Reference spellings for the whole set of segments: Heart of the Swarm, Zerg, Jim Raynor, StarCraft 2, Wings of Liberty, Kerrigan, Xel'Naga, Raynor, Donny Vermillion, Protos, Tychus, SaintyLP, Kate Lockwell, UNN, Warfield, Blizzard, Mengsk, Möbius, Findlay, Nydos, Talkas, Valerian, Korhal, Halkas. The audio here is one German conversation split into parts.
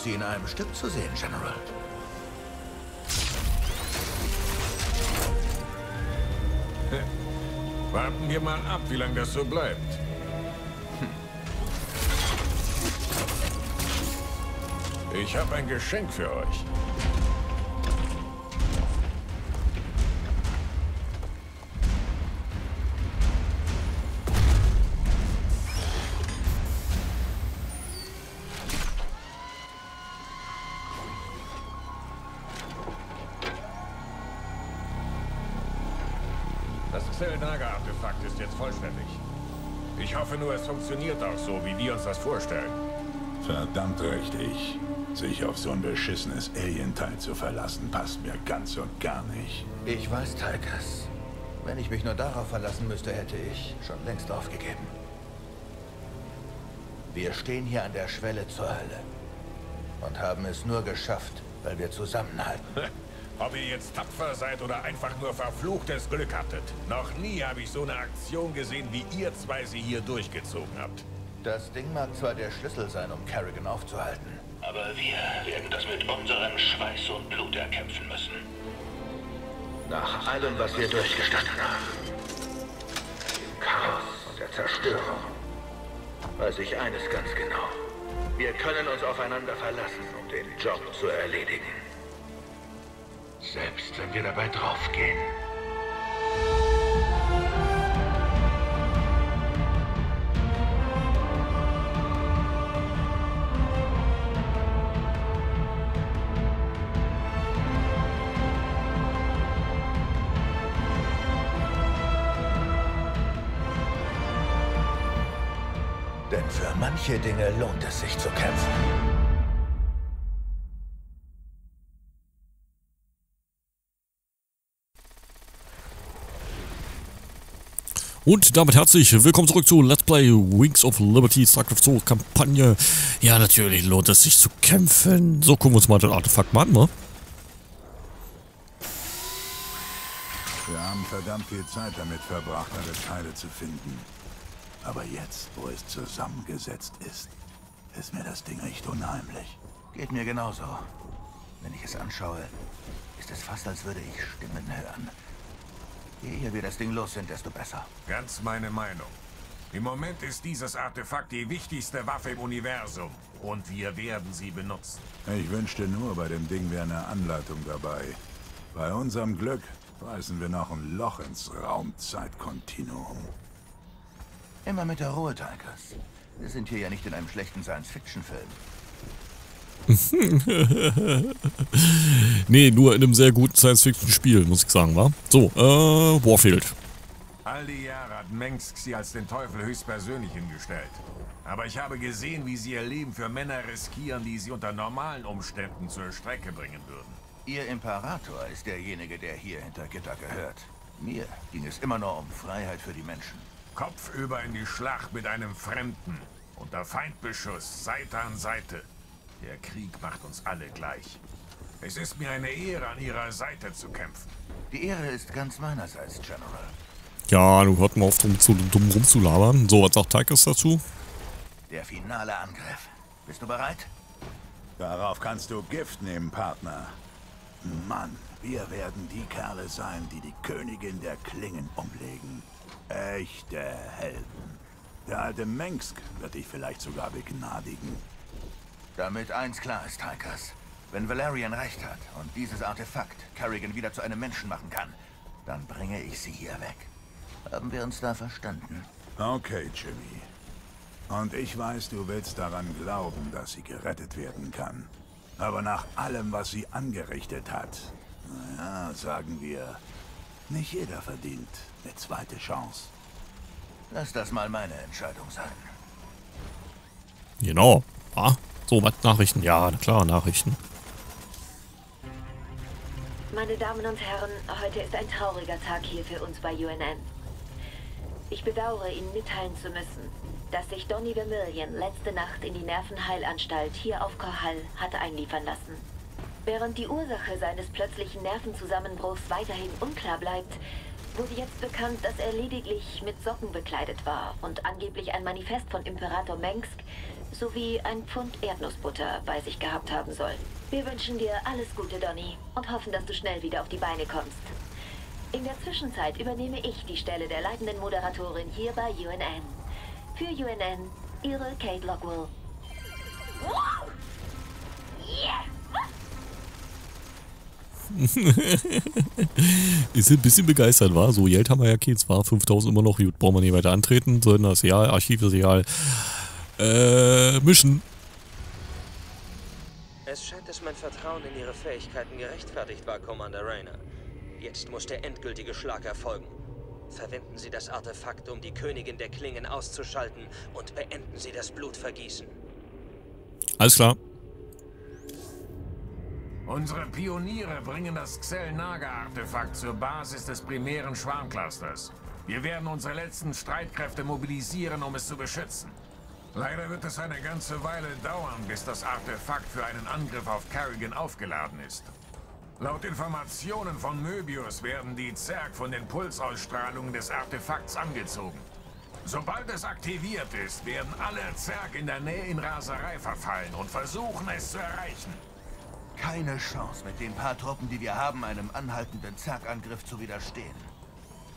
gut, Sie in einem Stück zu sehen, General. Warten wir mal ab, wie lange das so bleibt. Ich habe ein Geschenk für euch. Das Xel'Naga-Artefakt ist jetzt vollständig. Ich hoffe nur, es funktioniert auch so, wie wir uns das vorstellen. Verdammt richtig. Sich auf so ein beschissenes Alien-Teil zu verlassen, passt mir ganz und gar nicht. Ich weiß, Talkas. Wenn ich mich nur darauf verlassen müsste, hätte ich schon längst aufgegeben. Wir stehen hier an der Schwelle zur Hölle und haben es nur geschafft, weil wir zusammenhalten. Ob ihr jetzt tapfer seid oder einfach nur verfluchtes Glück hattet, noch nie habe ich so eine Aktion gesehen, wie ihr zwei sie hier durchgezogen habt. Das Ding mag zwar der Schlüssel sein, um Kerrigan aufzuhalten. Aber wir werden das mit unserem Schweiß und Blut erkämpfen müssen. Nach allem, was wir durchgestanden haben, dem Chaos und der Zerstörung, weiß ich eines ganz genau. Wir können uns aufeinander verlassen, um den Job zu erledigen. Selbst wenn wir dabei draufgehen. Denn für manche Dinge lohnt es sich zu kämpfen. Und damit herzlich willkommen zurück zu Let's Play Wings of Liberty, StarCraft 2 Kampagne. Ja, natürlich lohnt es sich zu kämpfen. So, gucken wir uns mal den Artefakt mal an, ne? Wir haben verdammt viel Zeit damit verbracht, alle Teile zu finden. Aber jetzt, wo es zusammengesetzt ist, ist mir das Ding echt unheimlich. Geht mir genauso. Wenn ich es anschaue, ist es fast, als würde ich Stimmen hören. Je eher wir das Ding los sind, desto besser. Ganz meine Meinung. Im Moment ist dieses Artefakt die wichtigste Waffe im Universum. Und wir werden sie benutzen. Ich wünschte nur, bei dem Ding wäre eine Anleitung dabei. Bei unserem Glück reißen wir noch ein Loch ins Raumzeitkontinuum. Immer mit der Ruhe, Talkas. Wir sind hier ja nicht in einem schlechten Science-Fiction-Film. Nee, nur in einem sehr guten Science-Fiction-Spiel, muss ich sagen, wa? So, Warfield. All die Jahre hat Mengsk sie als den Teufel höchstpersönlich hingestellt. Aber ich habe gesehen, wie sie ihr Leben für Männer riskieren, die sie unter normalen Umständen zur Strecke bringen würden. Ihr Imperator ist derjenige, der hier hinter Gitter gehört. Mir ging es immer nur um Freiheit für die Menschen. Kopfüber in die Schlacht mit einem Fremden. Unter Feindbeschuss, Seite an Seite. Der Krieg macht uns alle gleich. Es ist mir eine Ehre, an ihrer Seite zu kämpfen. Die Ehre ist ganz meinerseits, General. Ja, du hört mal auf, dumm rumzulabern. So, was sagt Tychus dazu? Der finale Angriff. Bist du bereit? Darauf kannst du Gift nehmen, Partner. Mann, wir werden die Kerle sein, die die Königin der Klingen umlegen. Echte Helden. Der alte Mengsk wird dich vielleicht sogar begnadigen. Damit eins klar ist, Halkas. Wenn Valerian recht hat und dieses Artefakt Kerrigan wieder zu einem Menschen machen kann, dann bringe ich sie hier weg. Haben wir uns da verstanden? Okay, Jimmy. Und ich weiß, du willst daran glauben, dass sie gerettet werden kann. Aber nach allem, was sie angerichtet hat, naja, sagen wir... Nicht jeder verdient eine zweite Chance. Lass das mal meine Entscheidung sein. Genau. Ah, so, was? Nachrichten? Ja, klar, Nachrichten. Meine Damen und Herren, heute ist ein trauriger Tag hier für uns bei UNN. Ich bedauere, Ihnen mitteilen zu müssen, dass sich Donny Vermillion letzte Nacht in die Nervenheilanstalt hier auf Korhal hatte einliefern lassen. Während die Ursache seines plötzlichen Nervenzusammenbruchs weiterhin unklar bleibt, wurde jetzt bekannt, dass er lediglich mit Socken bekleidet war und angeblich ein Manifest von Imperator Mengsk sowie ein Pfund Erdnussbutter bei sich gehabt haben sollen. Wir wünschen dir alles Gute, Donny, und hoffen, dass du schnell wieder auf die Beine kommst. In der Zwischenzeit übernehme ich die Stelle der leitenden Moderatorin hier bei UNN. Für UNN, Ihre Kate Lockwell. Wow! Yes! Wir sind ein bisschen begeistert, war so, Geld haben wir ja, okay, zwar 5000 immer noch, gut, brauchen wir nicht weiter antreten, sondern das Jahr, Archiv ist egal. Mischen. Es scheint, dass mein Vertrauen in Ihre Fähigkeiten gerechtfertigt war, Commander Raynor. Jetzt muss der endgültige Schlag erfolgen. Verwenden Sie das Artefakt, um die Königin der Klingen auszuschalten und beenden Sie das Blutvergießen. Alles klar. Unsere Pioniere bringen das Xel'Naga-Artefakt zur Basis des primären Schwarmclusters. Wir werden unsere letzten Streitkräfte mobilisieren, um es zu beschützen. Leider wird es eine ganze Weile dauern, bis das Artefakt für einen Angriff auf Kerrigan aufgeladen ist. Laut Informationen von Möbius werden die Zerg von den Pulsausstrahlungen des Artefakts angezogen. Sobald es aktiviert ist, werden alle Zerg in der Nähe in Raserei verfallen und versuchen, es zu erreichen. Keine Chance, mit den paar Truppen, die wir haben, einem anhaltenden Zerg-Angriff zu widerstehen.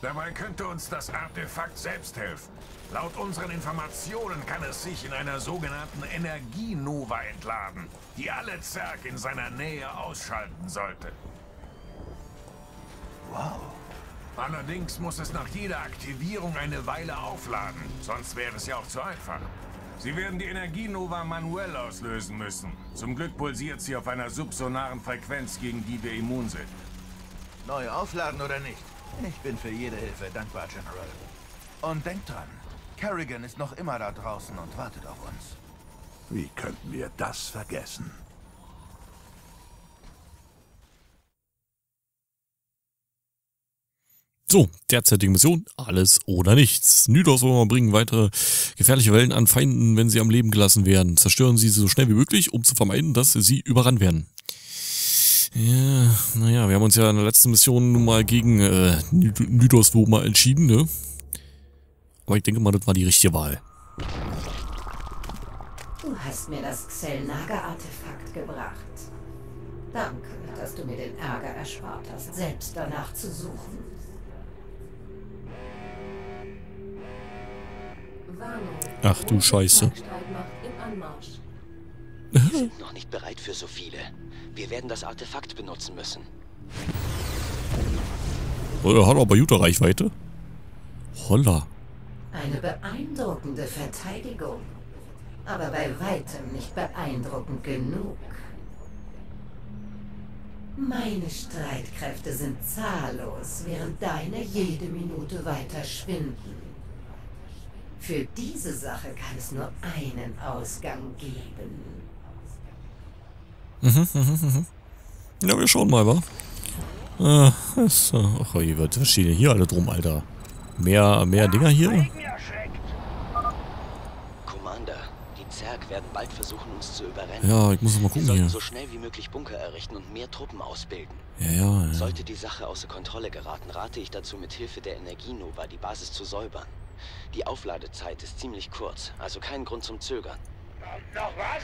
Dabei könnte uns das Artefakt selbst helfen. Laut unseren Informationen kann es sich in einer sogenannten Energienova entladen, die alle Zerg in seiner Nähe ausschalten sollte. Wow. Allerdings muss es nach jeder Aktivierung eine Weile aufladen, sonst wäre es ja auch zu einfach. Sie werden die Energienova manuell auslösen müssen. Zum Glück pulsiert sie auf einer subsonaren Frequenz, gegen die wir immun sind. Neu aufladen oder nicht? Ich bin für jede Hilfe dankbar, General. Und denkt dran, Kerrigan ist noch immer da draußen und wartet auf uns. Wie könnten wir das vergessen? So, derzeitige Mission, alles oder nichts. Nydos wollen wir bringen weitere gefährliche Wellen an Feinden, wenn sie am Leben gelassen werden. Zerstören sie so schnell wie möglich, um zu vermeiden, dass sie überrannt werden. Ja, naja, wir haben uns ja in der letzten Mission nun mal gegen Nydos wo mal entschieden, ne? Aber ich denke mal, das war die richtige Wahl. Du hast mir das Xel'Naga-Artefakt gebracht. Danke, dass du mir den Ärger erspart hast, selbst danach zu suchen. Ach du Scheiße. Wir sind noch nicht bereit für so viele. Wir werden das Artefakt benutzen müssen. Hat aber gute Reichweite. Holla. Eine beeindruckende Verteidigung. Aber bei weitem nicht beeindruckend genug. Meine Streitkräfte sind zahllos, während deine jede Minute weiter schwinden. Für diese Sache kann es nur einen Ausgang geben. Ja, wir schauen mal, wa? Ach, hier wird verschiedene hier alle drum, Alter. Mehr Dinger hier? Commander, die Zerg werden bald versuchen, uns zu überrennen. Ja, ich muss noch mal gucken hier. So schnell wie möglich Bunker errichten und mehr Truppen ausbilden. Ja. Sollte die Sache außer Kontrolle geraten, rate ich dazu, mit Hilfe der Energienova die Basis zu säubern. Die Aufladezeit ist ziemlich kurz, also kein Grund zum Zögern. Kommt noch was?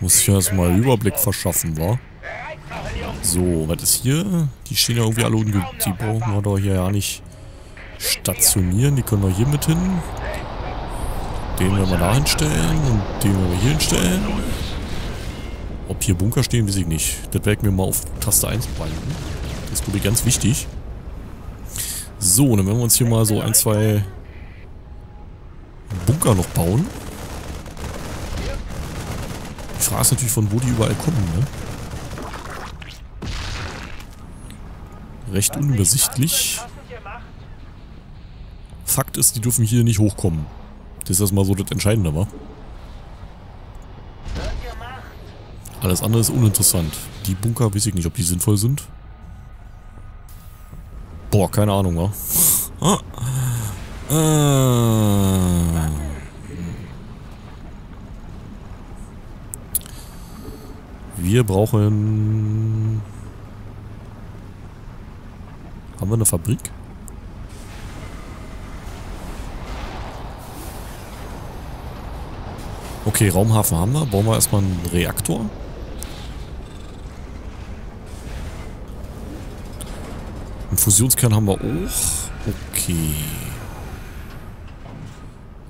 Muss ich erstmal einen Überblick verschaffen, wa? So, was ist hier? Die stehen ja irgendwie alle ungültig. Die brauchen wir doch hier ja nicht stationieren. Die können wir hier mit hin. Den werden wir da hinstellen und den werden wir hier hinstellen. Ob hier Bunker stehen, weiß ich nicht. Das werde ich mir mal auf Taste 1 behalten. Das ist glaube ich ganz wichtig. So, dann werden wir uns hier mal so ein, zwei Bunker noch bauen. Die Frage ist natürlich, von wo die überall kommen, ne? Recht unübersichtlich. Fakt ist, die dürfen hier nicht hochkommen. Das ist erstmal so das Entscheidende, wa? Alles andere ist uninteressant. Die Bunker, weiß ich nicht, ob die sinnvoll sind. Boah, keine Ahnung, wa? Wir brauchen... Haben wir eine Fabrik? Okay, Raumhafen haben wir. Bauen wir erstmal einen Reaktor. Einen Fusionskern haben wir auch. Okay.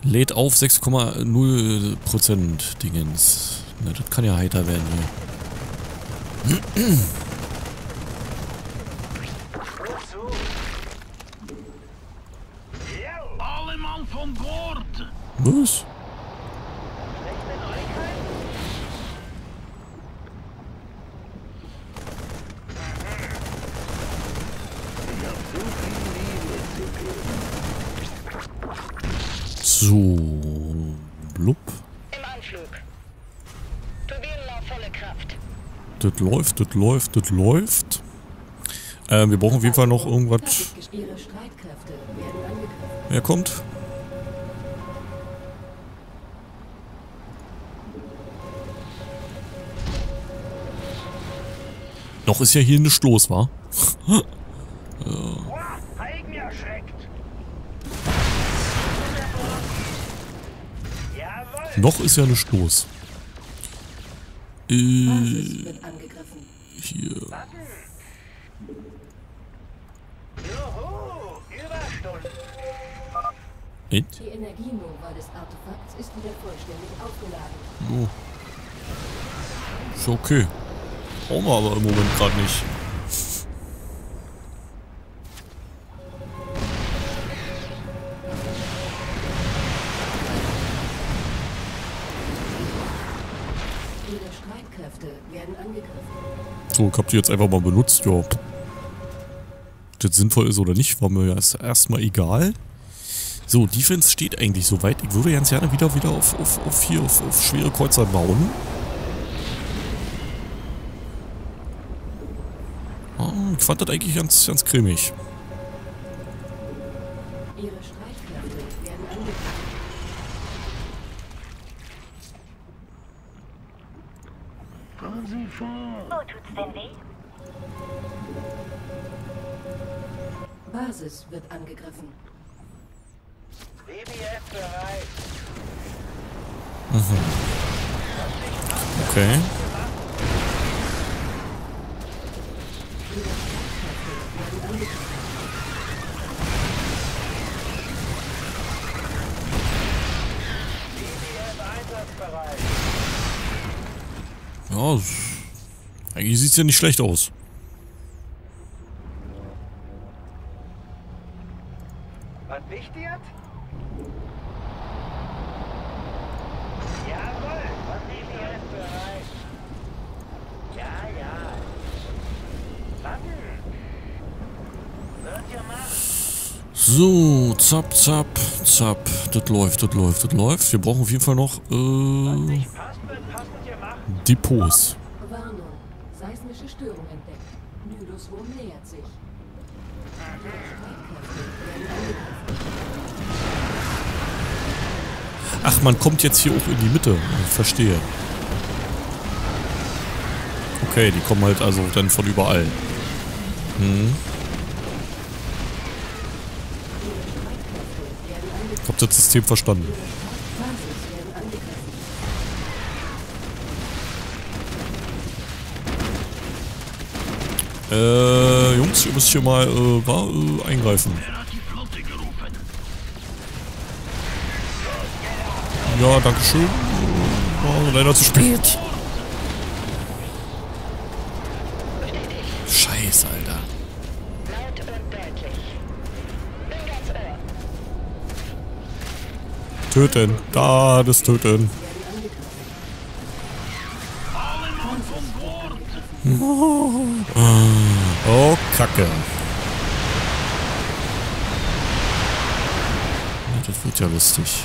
Lädt auf 6,0% Dingens. Na, das kann ja heiter werden hier. Was? So, blub. Im Anflug. Turbinenlauf volle Kraft. Das läuft, das läuft, das läuft. Wir brauchen auf jeden Fall noch irgendwas. Wer kommt? Noch ist ja hier nichts los, wa? Noch ist ja nichts los. Hier. Die Energienova des Artefakts ist wieder vollständig aufgeladen. Ist okay. Brauchen wir aber im Moment gerade nicht. Ihre Streitkräfte werden angegriffen. So, ich hab die jetzt einfach mal benutzt, ja. Ob das sinnvoll ist oder nicht, war mir ja erstmal egal. So, Defense steht eigentlich soweit. Ich würde ganz gerne wieder auf schwere Kreuzer bauen. Ich fand das eigentlich ganz cremig. Basis wird angegriffen. Okay. Ja, eigentlich sieht es ja nicht schlecht aus. Was wichtig? Jawohl, was ist bereit? Ja, ja. So, zapp, zapp, zapp. Das läuft, das läuft, das läuft. Wir brauchen auf jeden Fall noch Depots. Warnung. Seismische Störung entdeckt. Nydoswurm nähert sich. Ach, man kommt jetzt hier auch in die Mitte. Ich verstehe. Okay, die kommen halt also dann von überall. Hm. Ich hab das System verstanden. Jungs, ihr müsst hier mal eingreifen. Ja, danke schön. War leider zu spät. Scheiß, Alter. Laut und deutlich. Bin ganz irre. Töten. Da, das Töten. Oh, Kacke. Ja, das wird ja lustig.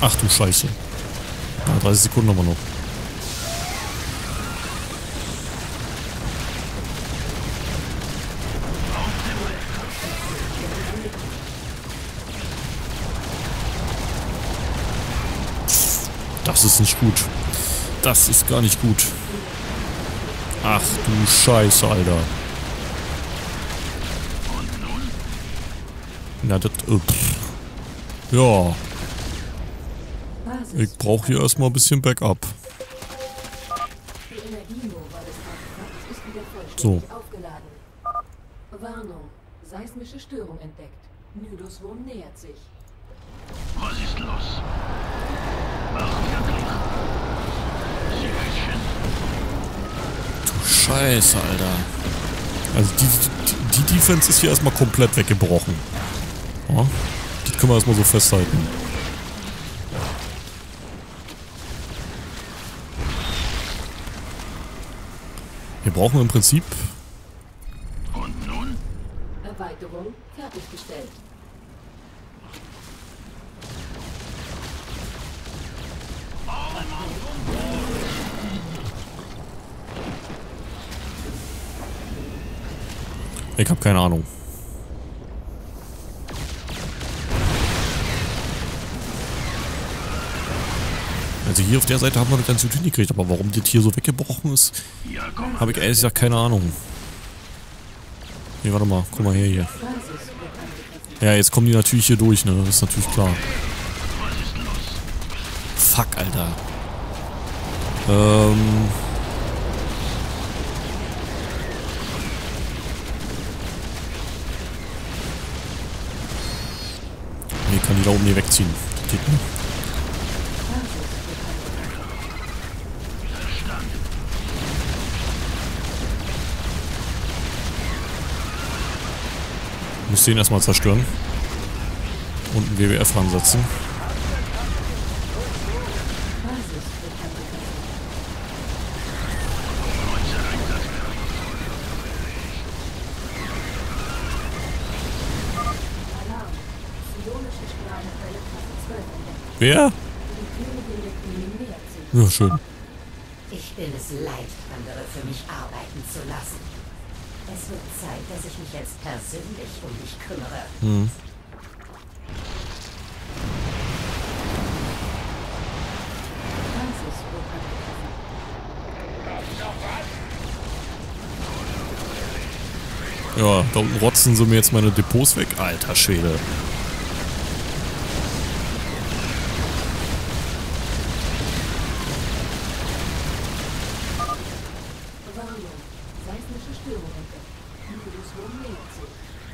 Ach du Scheiße. Ja, 30 Sekunden haben wir noch. das ist nicht gut. Das ist gar nicht gut. Ach du Scheiße, Alter. Na, das... ja. Ich brauche hier erstmal ein bisschen Backup. So. Warnung. Seismische Störung entdeckt. Nydoswurm nähert sich. Was ist los? Du Scheiße, Alter. Also die Defense ist hier erstmal komplett weggebrochen. Ja? Das können wir erstmal so festhalten. Hier brauchen wir im Prinzip... Und nun? Erweiterung fertiggestellt. Ich hab keine Ahnung. Also hier auf der Seite haben wir das ganze Tüten gekriegt, aber warum das hier so weggebrochen ist, habe ich ehrlich gesagt keine Ahnung. Ne, warte mal, guck mal her hier. Ja, jetzt kommen die natürlich hier durch, ne, das ist natürlich klar. Fuck, Alter. Ne, kann die da oben hier wegziehen. Das geht nicht. Ich muss den erstmal zerstören. Und einen WWF ransetzen. Wer? Ja, schön. Ich bin es leid, andere für mich arbeiten zu lassen. Es wird Zeit, dass ich mich jetzt persönlich um dich kümmere. Hm. Ja, da unten rotzen sie mir jetzt meine Depots weg. Alter Schwede.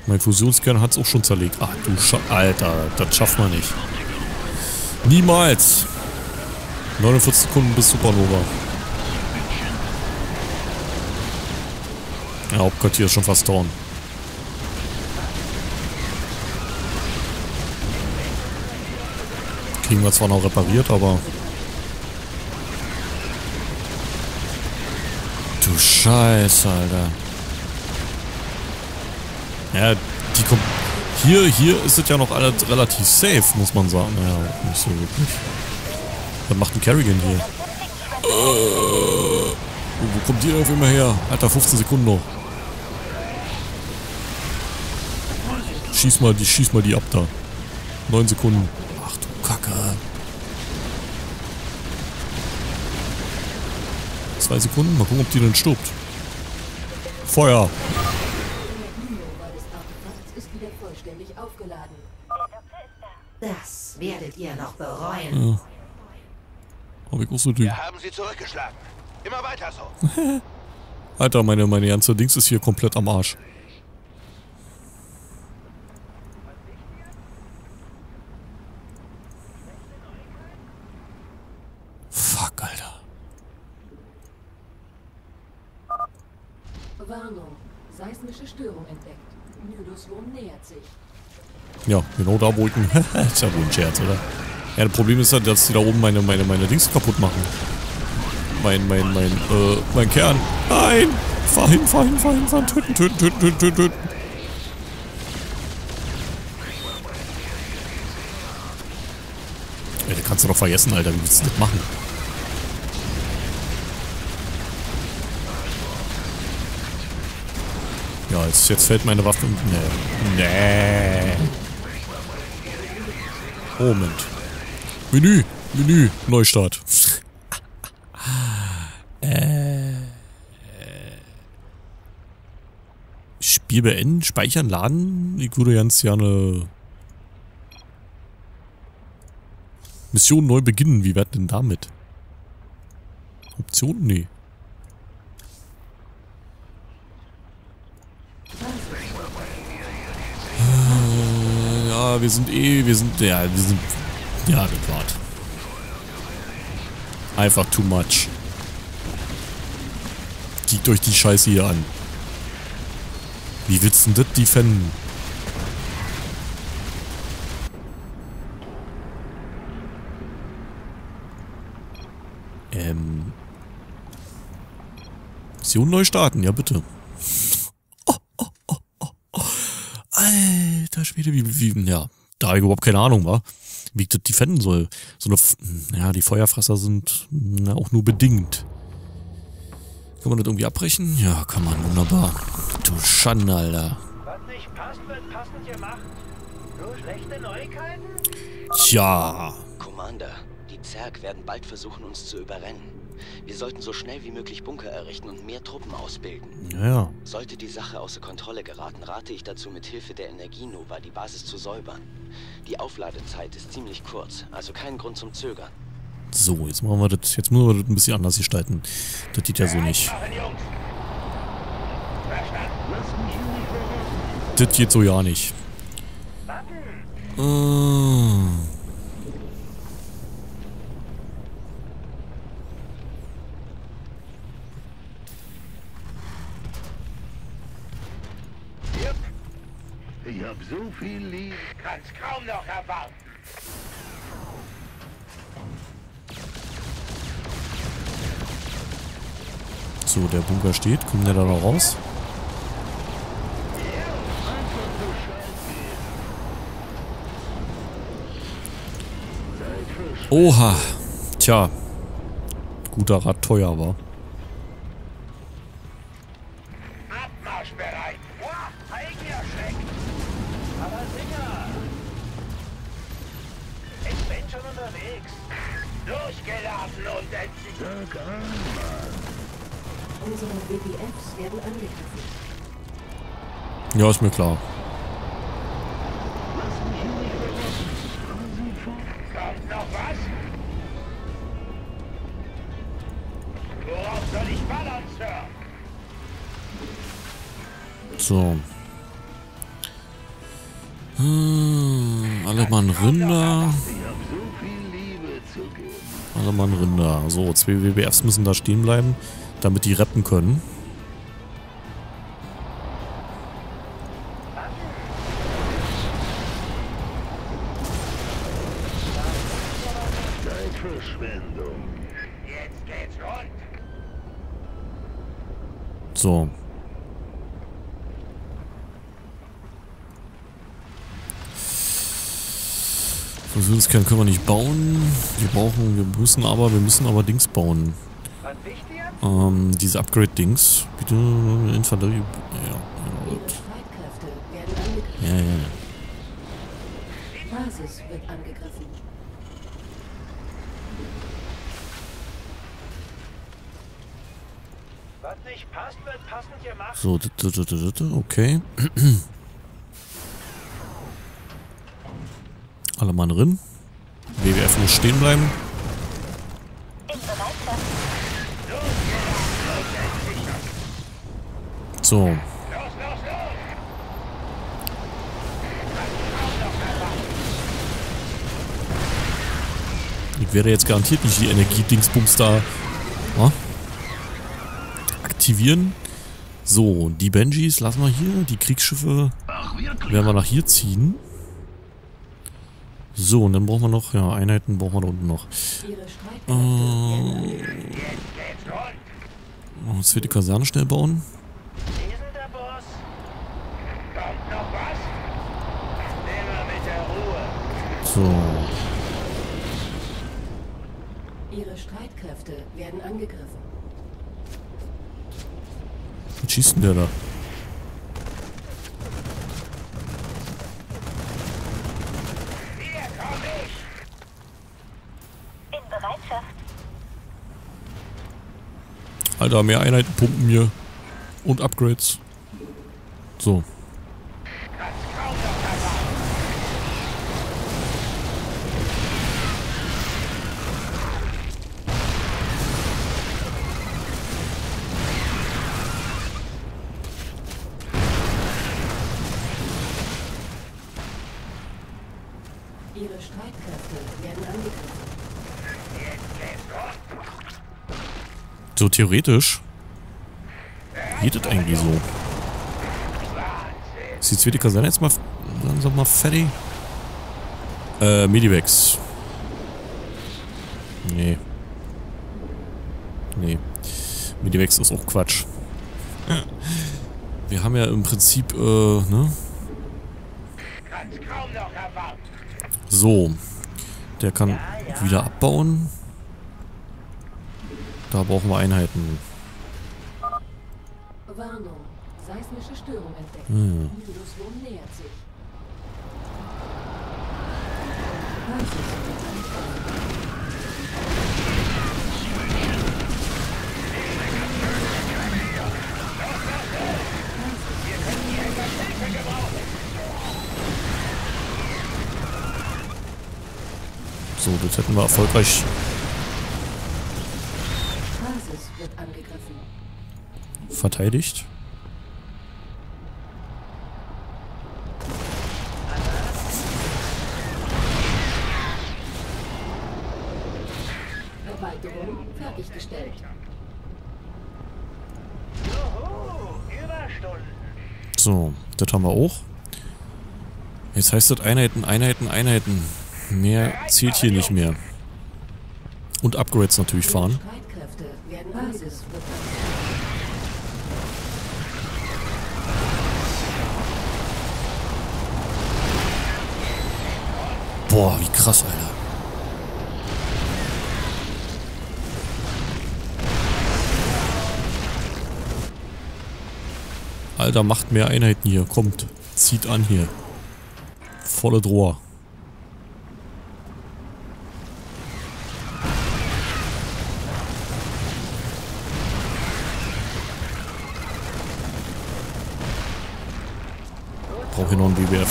Mein Fusionskern hat es auch schon zerlegt. Ach du Alter, das schafft man nicht. Niemals! 49 Sekunden bis Supernova. Ja, Hauptquartier ist schon fast down. Kriegen wir zwar noch repariert, aber... Du Scheiße, Alter. Ja, die kommt. Hier ist es ja noch alles relativ safe, muss man sagen. Ja, nicht so wirklich. Was macht ein Kerrigan hier? Wo kommt die denn auf immer her? Alter, 15 Sekunden noch. Schieß mal die ab da. 9 Sekunden. Ach du Kacke. 2 Sekunden? Mal gucken, ob die denn stirbt. Feuer! Das werdet ihr noch bereuen. Ja. Hab ich auch so Wir haben sie zurückgeschlagen. Immer weiter so. Alter, meine ganze Dings ist hier komplett am Arsch. Fuck, Alter. Warnung. Seismische Störung entdeckt. Nydoswurm nähert sich. Ja, genau da wo ich ihn. Ist ja wohl ein Scherz, oder? Ja, das Problem ist ja, dass die da oben meine Dings kaputt machen. Mein Kern. Nein! Fahr hin. Töten. Ey, das kannst du doch vergessen, Alter. Wie willst du das machen? Ja, jetzt fällt meine Waffe... Nee. Moment. Menü. Menü, Neustart. Spiel beenden, speichern, laden. Ich würde ganz gerne Mission neu beginnen. Wie wird denn damit? Optionen? Nee. Ja, wir sind das war's. Einfach too much. Kickt euch die Scheiße hier an. Wie willst du denn das defenden? Mission neu starten, ja bitte. Alter Schwede, ja, da habe ich überhaupt keine Ahnung, war, wie ich das defenden soll. So eine, ja, die Feuerfresser sind na, auch nur bedingt. Kann man das irgendwie abbrechen? Ja, kann man, wunderbar. Du Schande, Alter. Was nicht passt, wird passend gemacht. Nur schlechte Neuigkeiten? Tja. Commander, die Zerg werden bald versuchen, uns zu überrennen. Wir sollten so schnell wie möglich Bunker errichten und mehr Truppen ausbilden. Ja. Sollte die Sache außer Kontrolle geraten, rate ich dazu, mit Hilfe der Energienova die Basis zu säubern. Die Aufladezeit ist ziemlich kurz, also kein Grund zum Zögern. So, jetzt machen wir das. Jetzt müssen wir das ein bisschen anders gestalten. Das geht ja so nicht. Das geht so ja nicht. Ich hab so viel lieb, kann's kaum noch erwarten. So, der Bunker steht. Kommt der da noch raus? Oha. Tja. Guter Rat teuer war. Ja, ist mir klar. Kommt noch was? Worauf soll ich ballern, Sir? So. Alle Mann Rinder. Alle Mann Rinder. So, 2 WWFs müssen da stehen bleiben, damit die rappen können. So. Versuchskern können wir nicht bauen. Wir müssen aber Dings bauen. Diese Upgrade-Dings. Bitte Infanterie. Ja. Basis wird angegriffen. Was nicht passt, wird passend gemacht. So, okay. Alle Mann drin. WWF muss stehen bleiben. So. Ich werde jetzt garantiert nicht die Energiedingsbums da aktivieren. So, die Benjis lassen wir hier. Die Kriegsschiffe werden wir nach hier ziehen. So, und dann brauchen wir noch, ja, Einheiten brauchen wir da unten noch. Jetzt wird die Kaserne schnell bauen. So. Ihre Streitkräfte werden angegriffen. Was schießt denn der da? Alter, mehr Einheiten pumpen hier. Und Upgrades. So. So theoretisch geht das eigentlich so. Ist die zweite Kaserne jetzt mal langsam mal fertig? Medivacs. Nee. Nee. Medivacs ist auch Quatsch. Wir haben ja im Prinzip, ne? So. Der kann wieder abbauen. Da brauchen wir Einheiten. Warnung. Seismische Störung entdeckt. Viruswurm nähert sich. Wir können hier etwas Hilfe gebrauchen. So, das hätten wir erfolgreich. Verteidigt. Erweiterung fertiggestellt. So, das haben wir auch. Jetzt heißt das Einheiten, Einheiten, Einheiten. Mehr zählt hier nicht mehr. Und Upgrades natürlich fahren. Boah, wie krass, Alter. Alter, macht mehr Einheiten hier. Kommt, zieht an hier. Volle Drohr. Brauche hier noch ein WWF.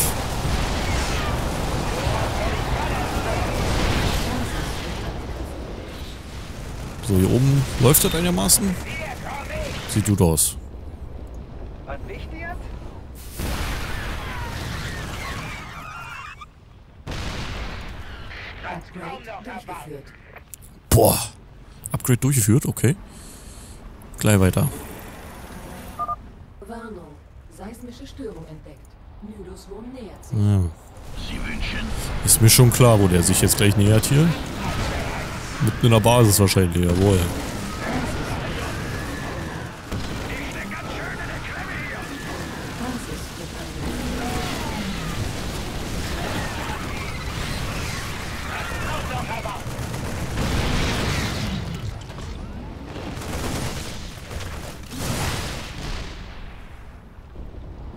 So, hier oben läuft das einigermaßen. Sieht gut aus. Boah. Upgrade durchgeführt, okay. Gleich weiter. Warnung. Seismische Störung entdeckt. Nidoswurm nähert sich. Ja. Ist mir schon klar, wo der sich jetzt gleich nähert hier. Mitten in der Basis wahrscheinlich, jawohl.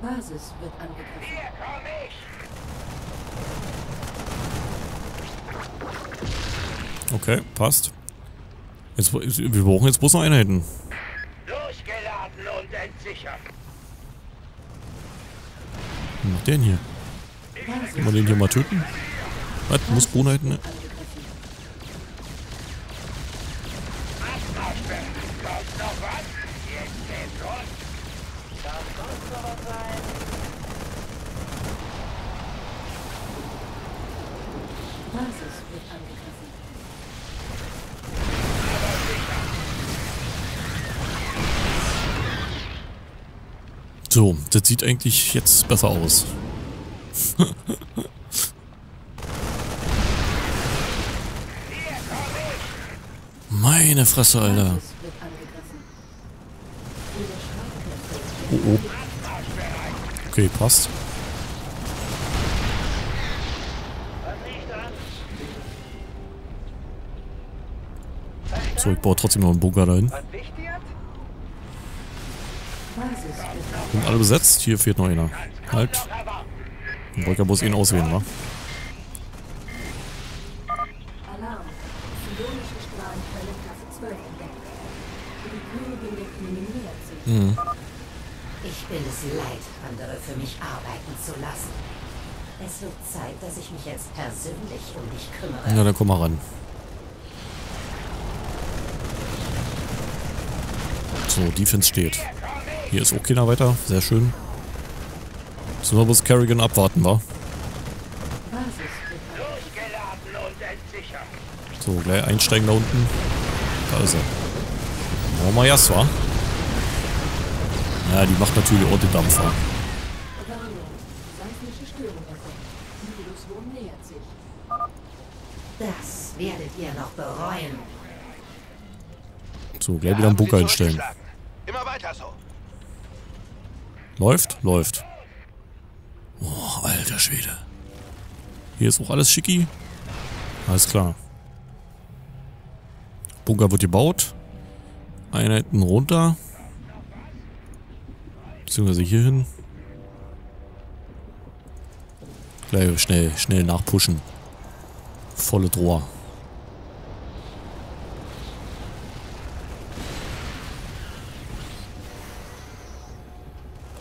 Basis wird angegriffen. Hier komm ich! Okay, passt. Jetzt, wir brauchen jetzt bloß noch Einheiten. Durchgeladen und entsichert. Was macht der denn hier? Kann man den hier mal töten? Was? Muss Einheiten? Ne? So, das sieht eigentlich jetzt besser aus. Meine Fresse, Alter. Oh, oh. Okay, passt. So, ich baue trotzdem noch einen Bunker da hin. Sind alle besetzt? Hier fehlt noch einer. Halt. Den Volker muss ihn auswählen, wa? Mhm. Ich bin es leid, andere für mich arbeiten zu lassen. Es wird Zeit, dass ich mich jetzt persönlich um dich kümmere. Na, dann komm mal ran. So, Defense steht. Hier ist auch keiner weiter. Sehr schön. Müssen wir bloß Kerrigan abwarten, wa? So, gleich einsteigen da unten. Da ist er. Machen wir erst, wa? Ja, die macht natürlich auch den Dampfer. Das werdet ihr noch bereuen. So, gleich wieder einen Bunker hinstellen. Immer weiter so. Läuft? Läuft. Oh, alter Schwede. Hier ist auch alles schicki. Alles klar. Bunker wird gebaut. Einheiten runter. Beziehungsweise hier hin. Gleich schnell, schnell nachpushen. Volle Drohr.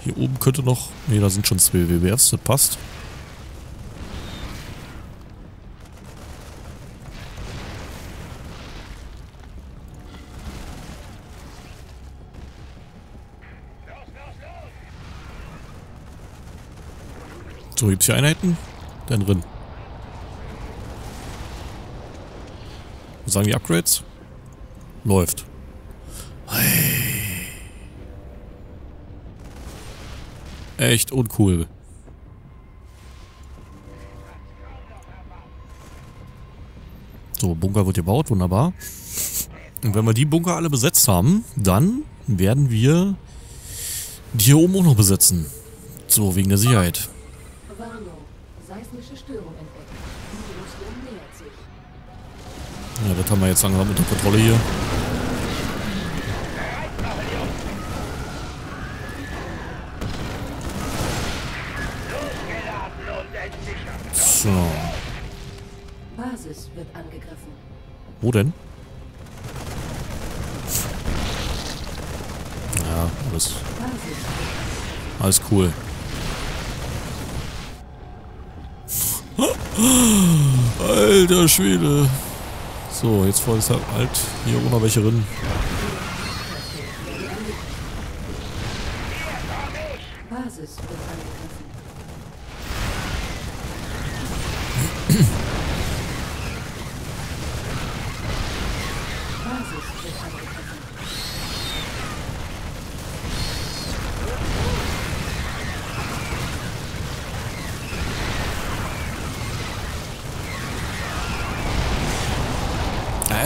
Hier oben könnte noch... Ne, da sind schon zwei WWFs, das passt. So, gibt's hier Einheiten? Dann drin. Was sagen die Upgrades? Läuft. Hey. Echt uncool. So, Bunker wird gebaut, wunderbar. Und wenn wir die Bunker alle besetzt haben, dann werden wir die hier oben auch noch besetzen. So, wegen der Sicherheit. Ja, das haben wir jetzt langsam unter Kontrolle hier. So. Basis wird angegriffen. Wo denn? Ja, alles cool. Alter Schwede. So, jetzt vor ist halt hier oben noch welche drin.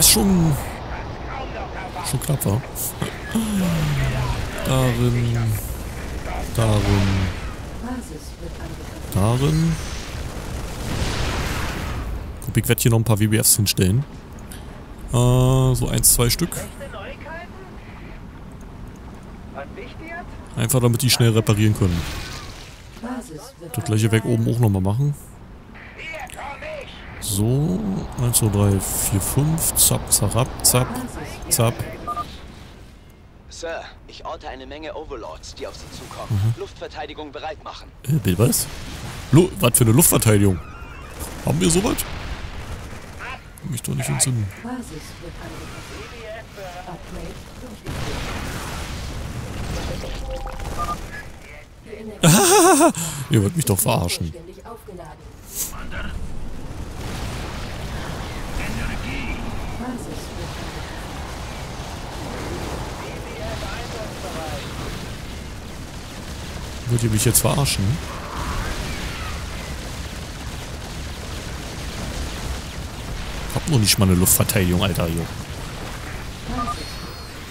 Schon knapp war. Darin. Guck, ich werde hier noch ein paar WBFs hinstellen. So 1, 2 Stück. Einfach damit die schnell reparieren können. Das gleiche weg oben auch nochmal machen. So, 1, 2, 3, 4, 5, zapp, zarab, zapp, zapp. Sir, ich orte eine Menge Overlords, die auf Sie zukommen. Mhm. Luftverteidigung bereit machen. Bill, was? Was für eine Luftverteidigung? Haben wir sowas? Mich doch nicht entzünden. Ihr wollt mich doch verarschen. Wollt ihr mich jetzt verarschen? Ich hab noch nicht mal eine Luftverteidigung, alter Jo.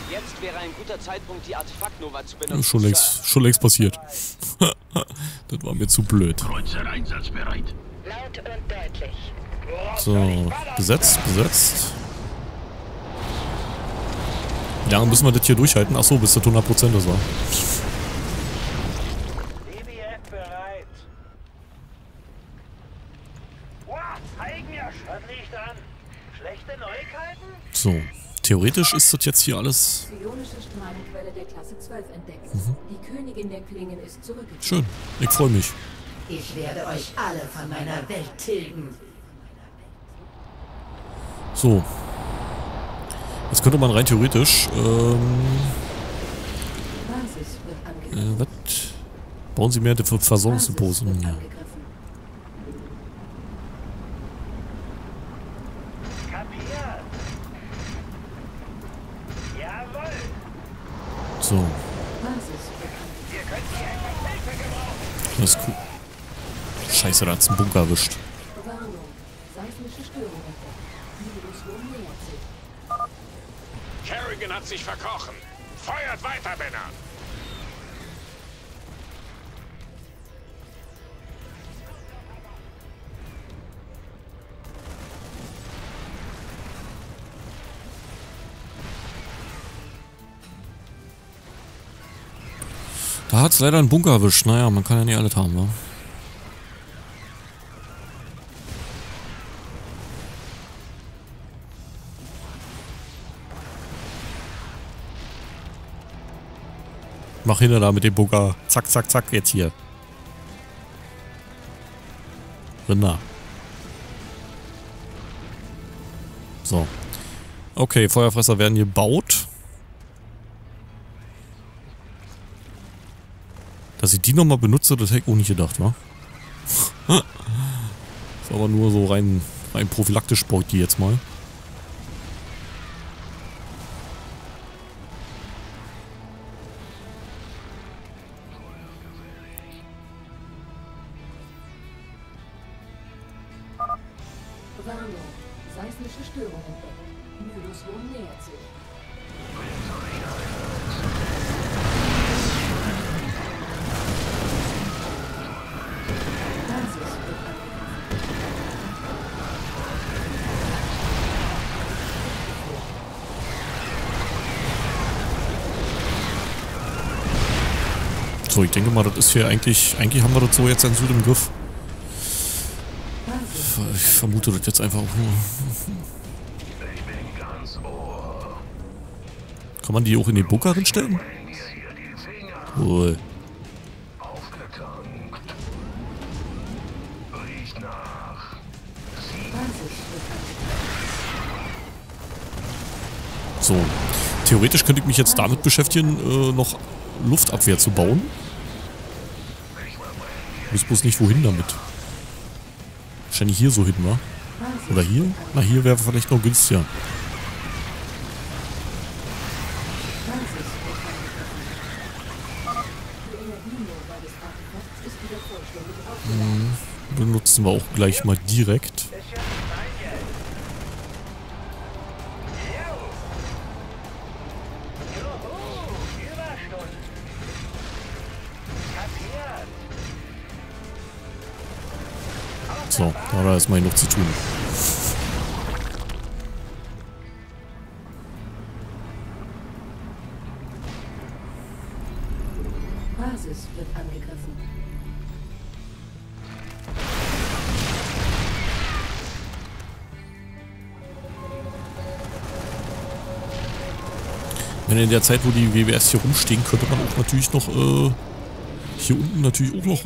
Jetzt wäre ein guter Zeitpunkt, die Artefaktnova zu benutzen. Schon längst passiert. Das war mir zu blöd. So, besetzt. Wie lange müssen wir das hier durchhalten? Achso, bis das 100% das war. So, theoretisch ist das jetzt hier alles 12 entdeckt. Die Königin der Klingen ist zurückgekehrt. Schön, ich freue mich. Ich werde euch alle von meiner Welt tilgen. So. Jetzt könnte man rein theoretisch, was? Bauen Sie mehr für Versorgungssymposien. Ja. So. Das ist cool. Scheiße, da hat's einen Bunker erwischt. Kerrigan hat sich verkochen. Feuert weiter, Benner. Da hat's leider einen Bunker erwischt. Naja, man kann ja nicht alles haben, wa? Mach hinter da mit dem Bunker. Zack, zack, zack, jetzt hier. Rinder. So. Okay, Feuerfresser werden gebaut. Dass ich die nochmal benutze, das hätte ich auch nicht gedacht, wa? Ist aber nur so rein prophylaktisch, baut die jetzt mal. So, ich denke mal, das ist hier eigentlich haben wir das so jetzt ganz gut im Griff. Ich vermute das jetzt einfach auch nur. Kann man die auch in den Bunker reinstellen? Cool. So, theoretisch könnte ich mich jetzt damit beschäftigen, noch Luftabwehr zu bauen. Ich weiß bloß nicht, wohin damit. Wahrscheinlich hier so hin, wa? Oder hier? Na, hier wäre vielleicht noch günstiger. Benutzen wir auch gleich mal direkt. So, da hat er erstmal noch zu tun. Basis wird angegriffen. Wenn in der Zeit, wo die WWS hier rumstehen, könnte man auch natürlich noch hier unten natürlich auch noch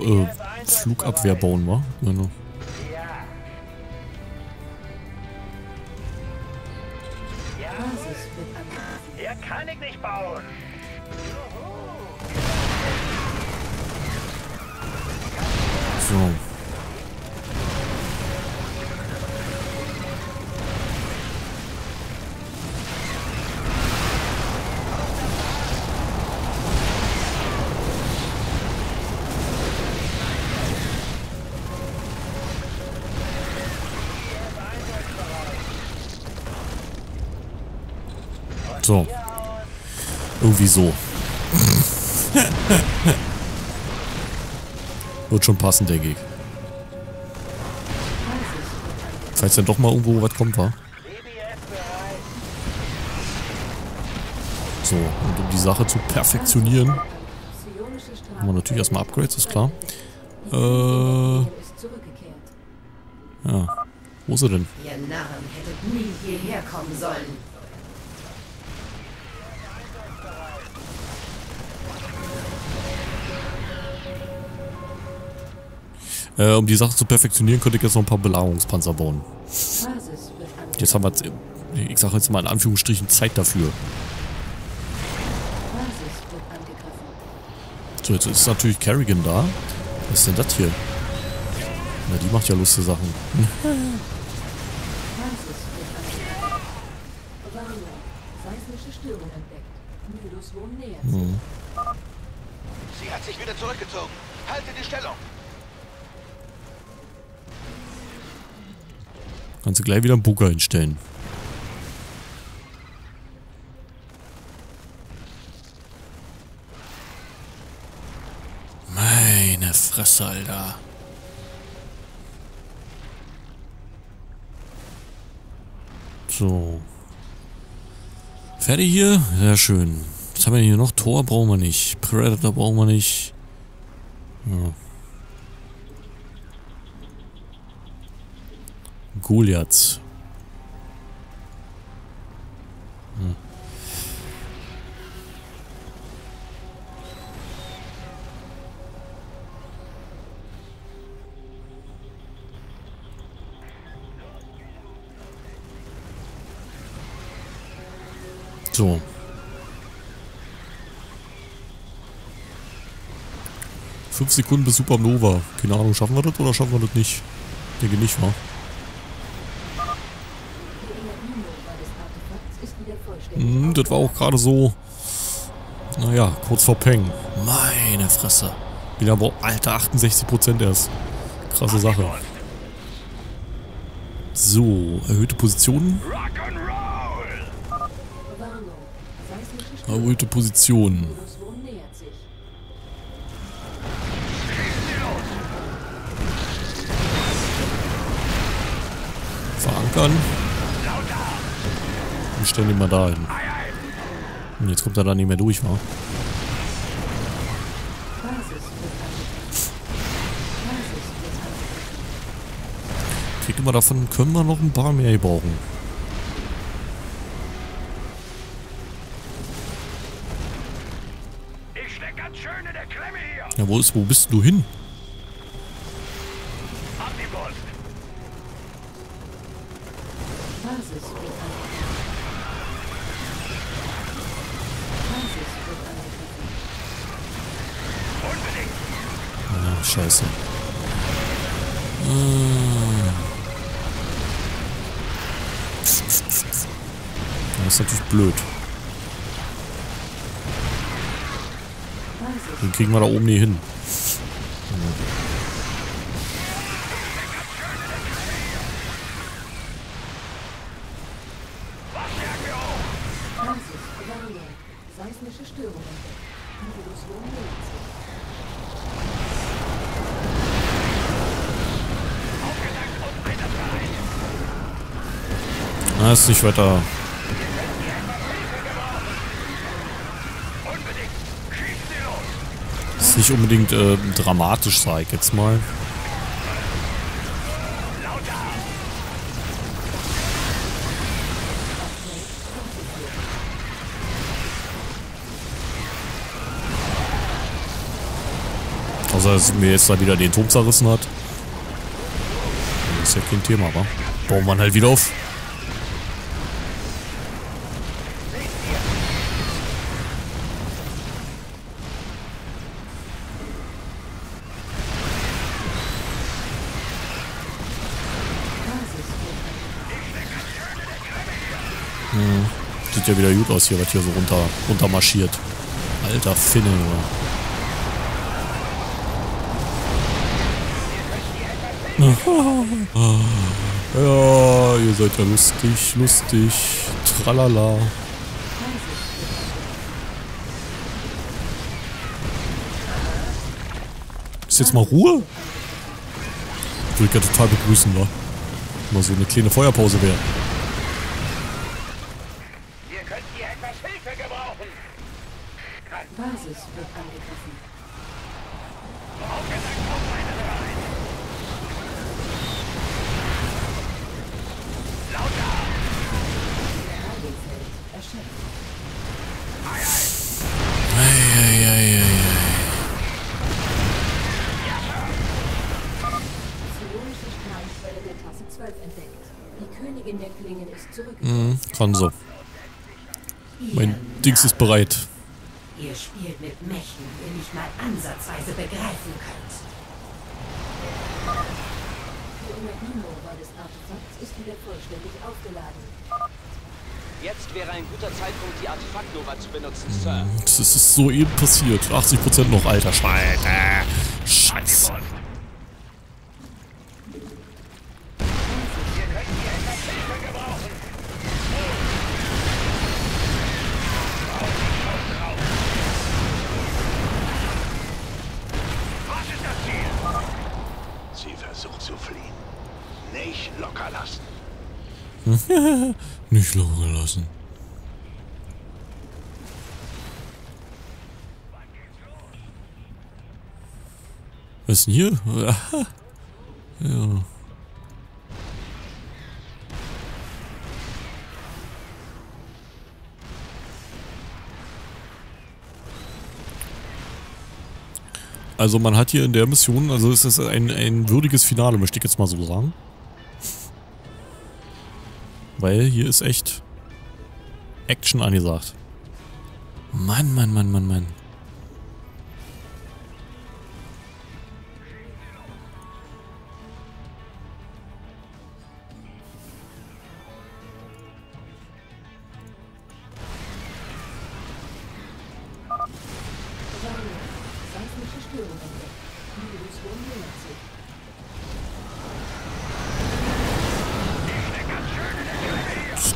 Flugabwehr bauen, wa? Genau. So. Irgendwie so. Wird schon passen, der Gegner. Falls dann doch mal irgendwo was kommt, war. So, und um die Sache zu perfektionieren, haben wir natürlich erstmal Upgrades, ist klar. Ja. Wo ist er denn? Ihr Narren hättet nie hierher kommen sollen. Um die Sachen zu perfektionieren, könnte ich jetzt noch ein paar Belagerungspanzer bauen. Jetzt haben wir, ich sage jetzt mal in Anführungsstrichen, Zeit dafür. So, jetzt ist natürlich Kerrigan da. Was ist denn das hier? Na, die macht ja lustige Sachen. Hm. Sie hat sich wieder zurückgezogen. Halte die Stellung. Kannst du gleich wieder einen Bunker hinstellen. Meine Fresse, Alter. So. Fertig hier? Sehr schön. Was haben wir hier noch? Tor brauchen wir nicht. Predator brauchen wir nicht. Ja. Goliaths. Hm. So. Fünf Sekunden bis Supernova. Keine Ahnung, schaffen wir das oder schaffen wir das nicht? Ich denke nicht, wa? Das war auch gerade so, naja, kurz vor Peng. Meine Fresse. Wieder, aber alter, 68% erst. Krasse Sache. So, erhöhte Positionen. Erhöhte Positionen. Verankern. Wir stellen ihn mal da hin. Und jetzt kommt er da nicht mehr durch, wa? Ich denke mal, davon können wir noch ein paar mehr brauchen. Ja, wo bist du hin? Scheiße. Das ist natürlich blöd. Den kriegen wir da oben nie hin. Ist nicht weiter. Ist nicht unbedingt dramatisch, sag ich jetzt mal. Außer dass mir jetzt da wieder den Turm zerrissen hat. Das ist ja kein Thema, aber bauen wir halt wieder auf. Sieht ja wieder gut aus hier, was hier so runter marschiert. Alter Finne, ja, ihr seid ja lustig. Tralala. Ist jetzt mal Ruhe? Würde ich ja total begrüßen, wa? Mal so eine kleine Feuerpause wäre. Dran so. Mein Dings ist bereit. Ihr spielt mit Mächten, die nicht mal ansatzweise begreifen könnt. Die Energienova des Artefakts ist wieder vollständig aufgeladen. Jetzt wäre ein guter Zeitpunkt, die Artefaktnova zu benutzen, Sir. Das ist soeben passiert. 80% noch, alter Schwalter. Scheiße. Nicht locker lassen. Was ist denn hier? Aha. Ja. Also man hat hier in der Mission, also es ist ein würdiges Finale, möchte ich jetzt mal so sagen. Weil hier ist echt Action angesagt. Mann, Mann, Mann, Mann, Mann.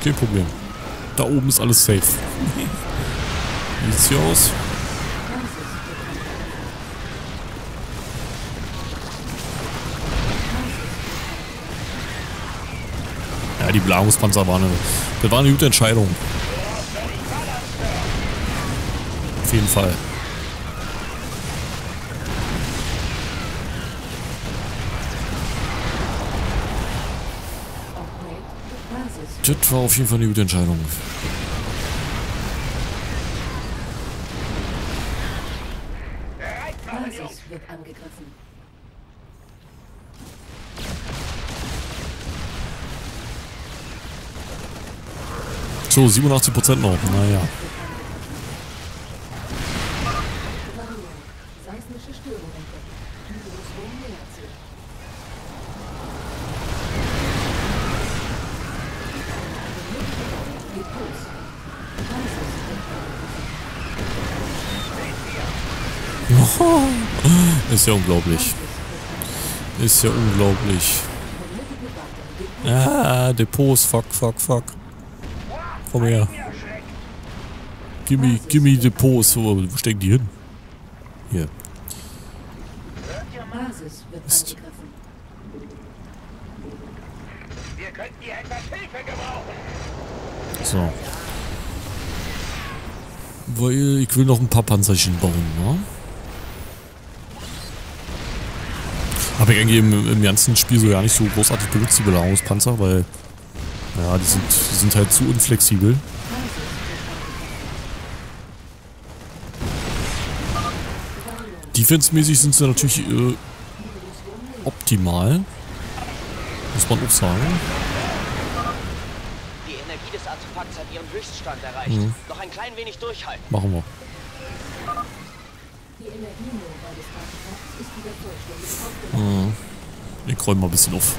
Kein Problem. Da oben ist alles safe. Wie sieht's hier aus? Ja, die Belagungspanzer waren eine. Das war eine gute Entscheidung. Auf jeden Fall. Das war auf jeden Fall eine gute Entscheidung. Basis wird angegriffen. So, 87% noch. Naja. Ist ja unglaublich. Ist ja unglaublich. Ah, Depots, fuck, fuck, fuck. Komm her. Gimme Depots. Wo stecken die hin? Hier. Mist. So. Weil ich will noch ein paar Panzerchen bauen, ne? Habe ich eigentlich im ganzen Spiel so gar nicht so großartig benutzt, die Belagerungspanzer, weil, ja, die sind halt zu unflexibel. Defensemäßig sind sie natürlich optimal, muss man auch sagen. Die Energie des Artefakts hat ihren Höchststand erreicht. Mhm. Noch ein klein wenig durchhalten. Machen wir. Die Energienova des Artefakts ist wieder vollständig aufgeladen. Ich räume mal ein bisschen auf.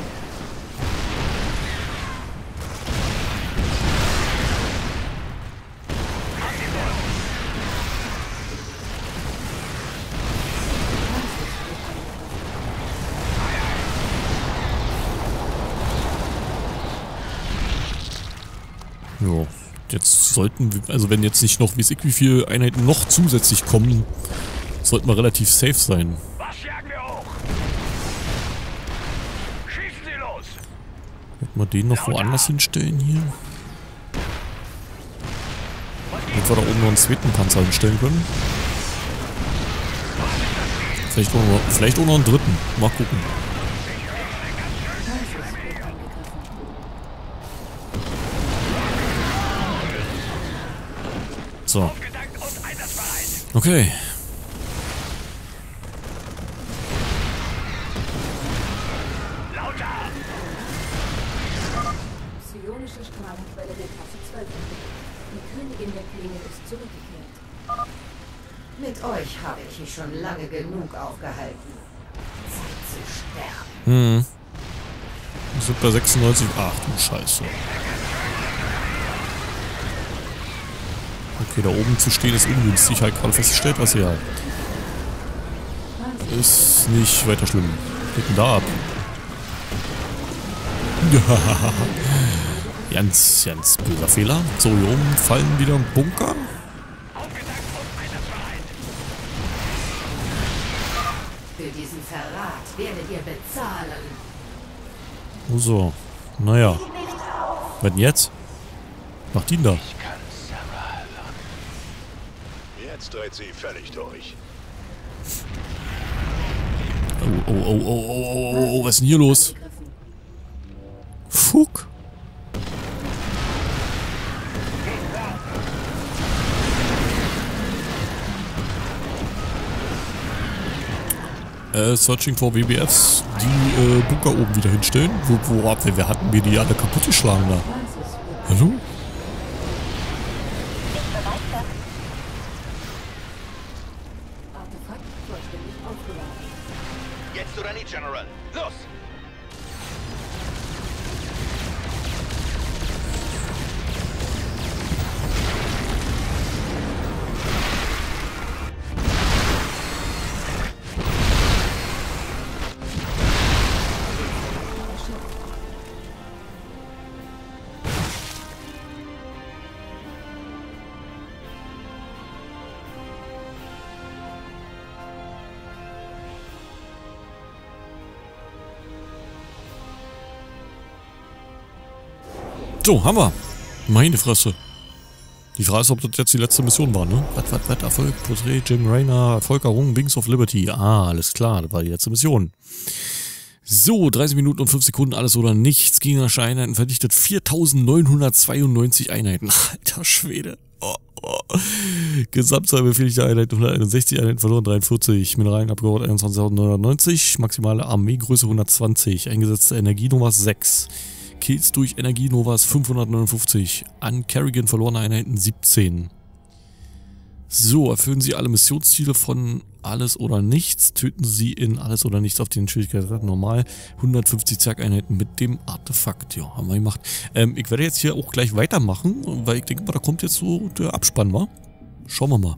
Jo, jetzt sollten wir, also wenn jetzt nicht noch, weiß ich, wie viele Einheiten noch zusätzlich kommen, sollten wir relativ safe sein. Was jagen wir hoch? Schießen Sie los! Hätten wir den noch woanders hinstellen hier? Damit wir da oben noch einen zweiten Panzer hinstellen können. Vielleicht auch noch einen dritten. Mal gucken. So. Okay. Mit euch habe ich mich schon lange genug aufgehalten. Zeit zu sterben. Hm. Wir sind bei 96. Ach du Scheiße. Okay, da oben zu stehen ist ungünstig. Ich habe gerade festgestellt, was hier halt. Ist nicht weiter schlimm. Geht denn da ab? Ganz, ganz böser Fehler. So, hier oben fallen wieder Bunker. Für diesen Verrat werdet ihr bezahlen. Oh so. Naja. Was denn jetzt? Macht ihn da. Jetzt dreht sie völlig durch. Oh, oh, oh, oh, oh, oh, oh, was ist denn hier los? Fuck. Searching for WBFs, die Bunker oben wieder hinstellen. Wo hatten wir die alle kaputt geschlagen da? Hallo? Jetzt oder nicht, General? Los! So, haben wir. Meine Fresse. Die Frage ist, ob das jetzt die letzte Mission war, ne? Was, Erfolg, Porträt, Jim Raynor, Erfolg errungen, Wings of Liberty. Ah, alles klar, das war die letzte Mission. So, 30 Minuten und 5 Sekunden, alles oder nichts. Gegnerische Einheiten vernichtet 4992 Einheiten. Alter Schwede. Oh, oh. Gesamtzahl befehligter Einheiten 161, Einheiten verloren 43, Mineralien abgebaut 21.990, maximale Armeegröße 120, eingesetzte Energienummer 6. Kills durch Energienovas 559. An Kerrigan verlorene Einheiten 17. So, erfüllen Sie alle Missionsziele von Alles oder Nichts. Töten Sie in Alles oder Nichts auf den Schwierigkeitsgrad normal 150 Zerg-Einheiten mit dem Artefakt. Ja, haben wir gemacht. Ich werde jetzt hier auch gleich weitermachen, weil ich denke mal, da kommt jetzt so der Abspann, wa? Schauen wir mal.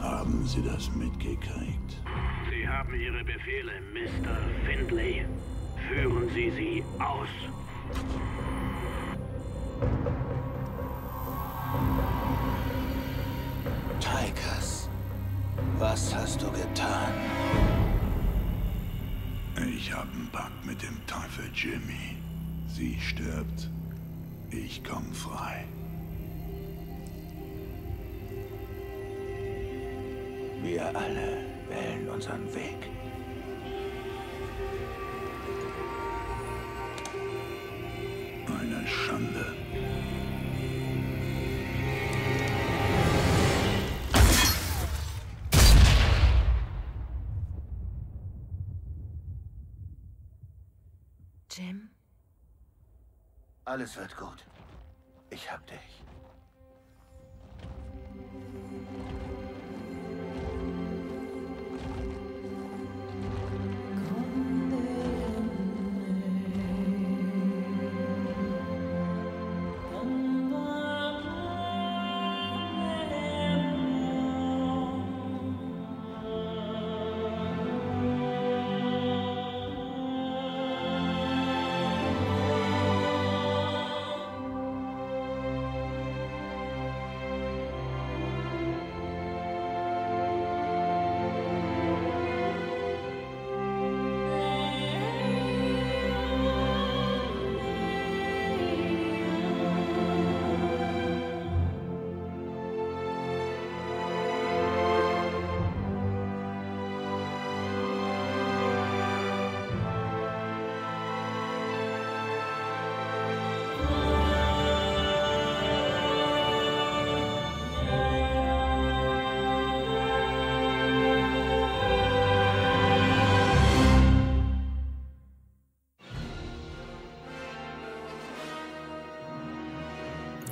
Haben Sie das mitgekriegt? Sie haben Ihre Befehle, Mr. Findlay. Führen Sie sie aus. Tychus, was hast du getan? Ich habe einen Pakt mit dem Teufel Jimmy. Sie stirbt. Ich komme frei. Wir alle wählen unseren Weg. Eine Schande. Jim? Alles wird gut. Ich hab dich.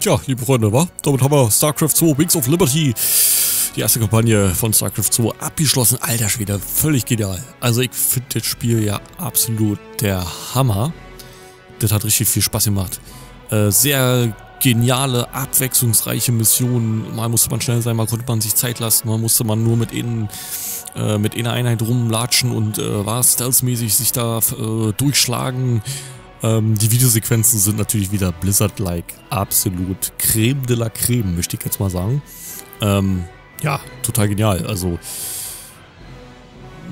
Tja, liebe Freunde, wa? Damit haben wir StarCraft 2 Wings of Liberty, die erste Kampagne von StarCraft 2 abgeschlossen. Alter Schwede, völlig genial. Also ich finde das Spiel ja absolut der Hammer. Das hat richtig viel Spaß gemacht. Sehr geniale, abwechslungsreiche Missionen. Mal musste man schnell sein, mal konnte man sich Zeit lassen, mal musste man nur mit einer Einheit rumlatschen und war stealthmäßig sich da durchschlagen. Die Videosequenzen sind natürlich wieder Blizzard-like. Absolut Creme de la Creme, möchte ich jetzt mal sagen. Ja, total genial. Also,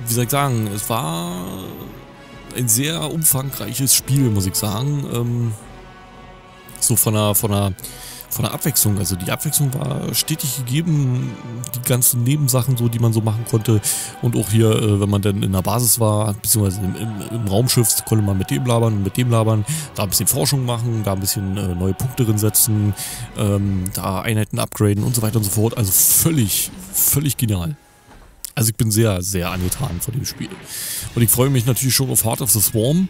wie soll ich sagen, es war ein sehr umfangreiches Spiel, muss ich sagen. So von der Abwechslung, also die Abwechslung war stetig gegeben, die ganzen Nebensachen, so die man so machen konnte, und auch hier, wenn man dann in der Basis war, beziehungsweise im Raumschiff, konnte man mit dem labern und mit dem labern, da ein bisschen Forschung machen, da ein bisschen neue Punkte drin setzen, da Einheiten upgraden und so weiter und so fort, also völlig genial. Also ich bin sehr, sehr angetan von dem Spiel und ich freue mich natürlich schon auf Heart of the Swarm,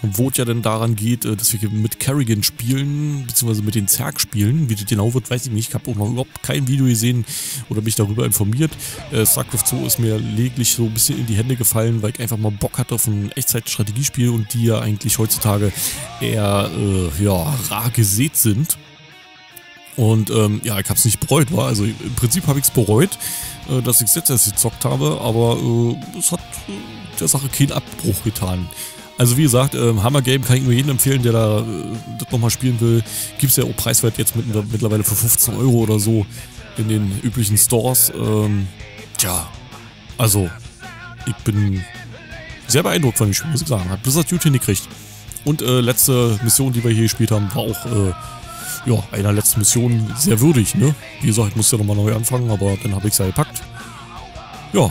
wo es ja denn daran geht, dass wir mit Kerrigan spielen, beziehungsweise mit den Zerg spielen. Wie das genau wird, weiß ich nicht. Ich habe auch noch überhaupt kein Video gesehen oder mich darüber informiert. StarCraft 2 ist mir lediglich so ein bisschen in die Hände gefallen, weil ich einfach mal Bock hatte auf ein Echtzeit-Strategiespiel und die ja eigentlich heutzutage eher ja, rar gesät sind. Und ja, ich habe es nicht bereut, war. Also im Prinzip habe ich es bereut, dass ich es jetzt erst gezockt habe, aber es hat der Sache keinen Abbruch getan. Also wie gesagt, Hammer Game, kann ich nur jedem empfehlen, der da das nochmal spielen will. Gibt es ja auch preiswert jetzt mittlerweile für 15 Euro oder so in den üblichen Stores. Tja, also ich bin sehr beeindruckt von dem Spiel, muss ich sagen. Hat Blizzard gut hingekriegt. Und letzte Mission, die wir hier gespielt haben, war auch ja, einer letzten Mission sehr würdig, ne? Wie gesagt, ich musste ja nochmal neu anfangen, aber dann habe ich es ja gepackt. Ja,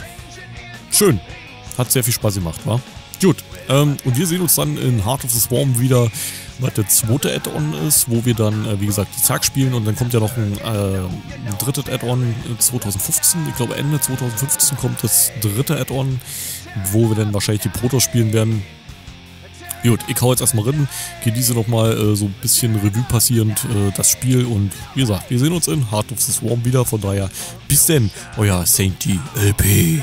schön. Hat sehr viel Spaß gemacht, wa? Gut, und wir sehen uns dann in Heart of the Swarm wieder, was der zweite Add-on ist, wo wir dann, wie gesagt, die Zerg spielen, und dann kommt ja noch ein drittes Add-on 2015, ich glaube Ende 2015 kommt das dritte Add-on, wo wir dann wahrscheinlich die Protos spielen werden. Gut, ich hau jetzt erstmal rein, genieße nochmal so ein bisschen Revue passierend das Spiel, und wie gesagt, wir sehen uns in Heart of the Swarm wieder, von daher bis denn, euer SaintyLP.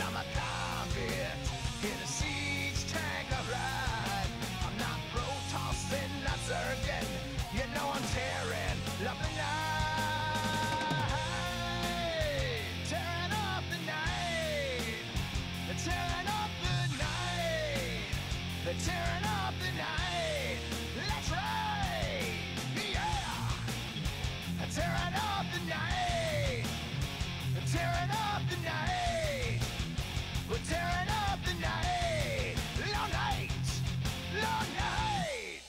I'm a convict in a siege tank I ride. tearing up the night. Let's ride, yeah. Tearing up the night. Tearing up the night. We're tearing up the night. Long night, long night.